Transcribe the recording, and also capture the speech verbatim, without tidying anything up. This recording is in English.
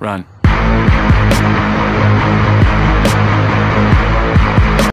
Run.